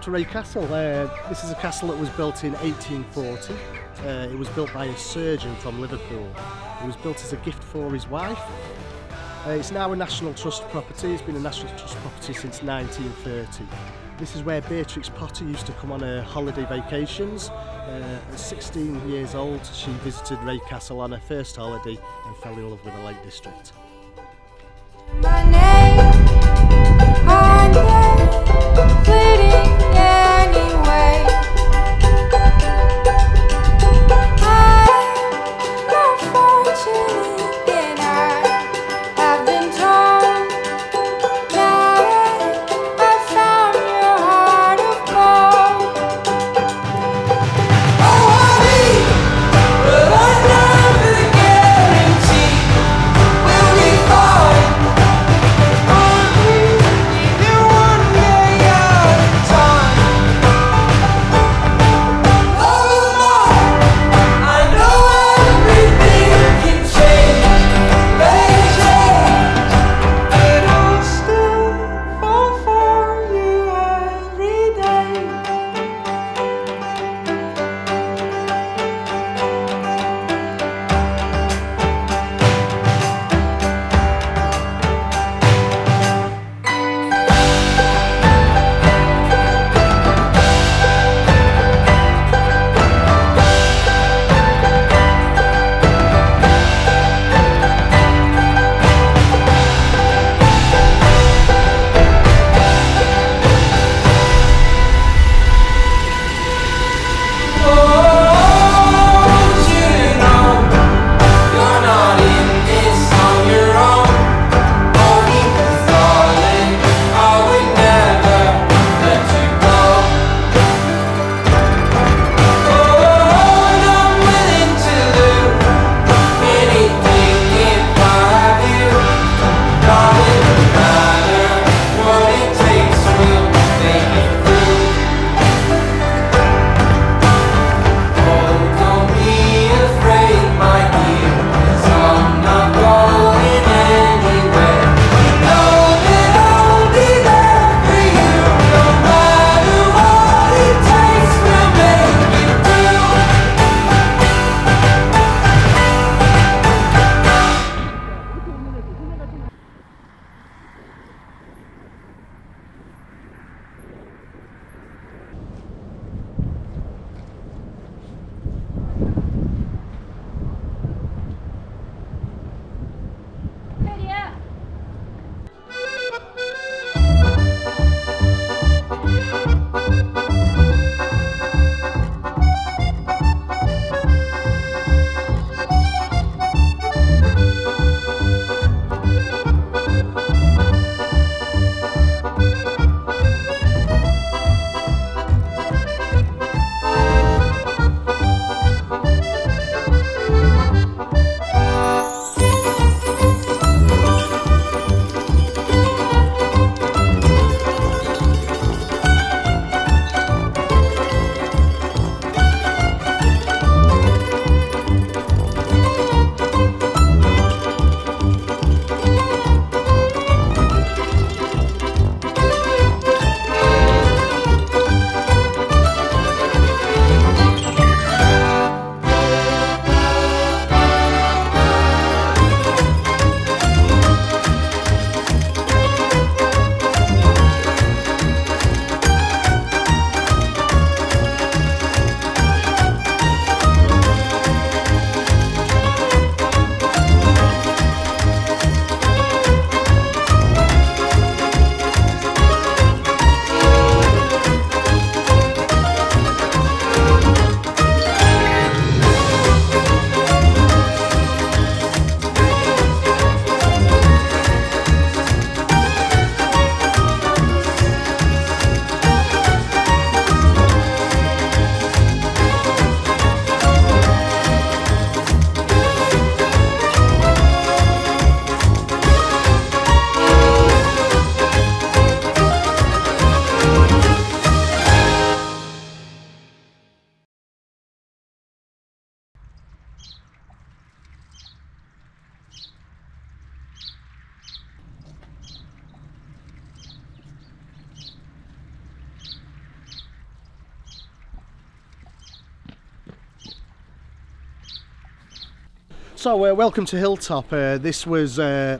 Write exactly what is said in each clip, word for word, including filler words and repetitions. To Ray Castle. Uh, this is a castle that was built in eighteen forty. Uh, it was built by a surgeon from Liverpool. It was built as a gift for his wife. Uh, it's now a National Trust property. It's been a National Trust property since nineteen thirty. This is where Beatrix Potter used to come on her holiday vacations. Uh, at sixteen years old, she visited Ray Castle on her first holiday and fell in love with the Lake District. My name, my name. So uh, welcome to Hilltop. Uh, this was uh,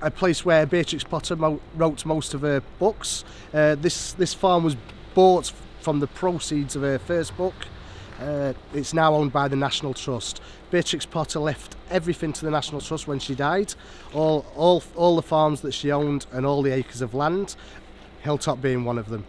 a place where Beatrix Potter mo wrote most of her books. Uh, this, this farm was bought from the proceeds of her first book. Uh, it's now owned by the National Trust. Beatrix Potter left everything to the National Trust when she died. All, all, all the farms that she owned and all the acres of land, Hilltop being one of them.